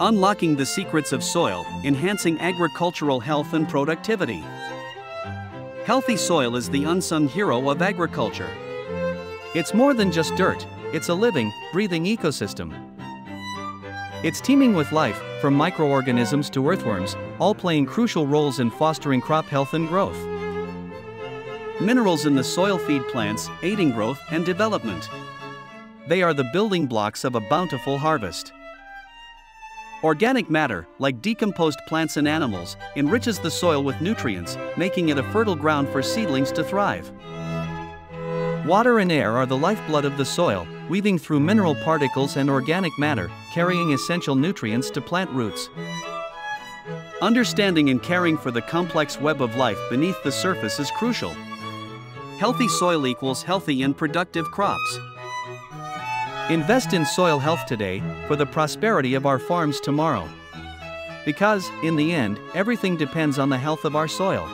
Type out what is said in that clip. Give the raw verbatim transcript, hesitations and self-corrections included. Unlocking the secrets of soil, enhancing agricultural health and productivity. Healthy soil is the unsung hero of agriculture. It's more than just dirt, it's a living, breathing ecosystem. It's teeming with life, from microorganisms to earthworms, all playing crucial roles in fostering crop health and growth. Minerals in the soil feed plants, aiding growth and development. They are the building blocks of a bountiful harvest. Organic matter, like decomposed plants and animals, enriches the soil with nutrients, making it a fertile ground for seedlings to thrive. Water and air are the lifeblood of the soil, weaving through mineral particles and organic matter, carrying essential nutrients to plant roots. Understanding and caring for the complex web of life beneath the surface is crucial. Healthy soil equals healthy and productive crops. Invest in soil health today, for the prosperity of our farms tomorrow. Because, in the end, everything depends on the health of our soil.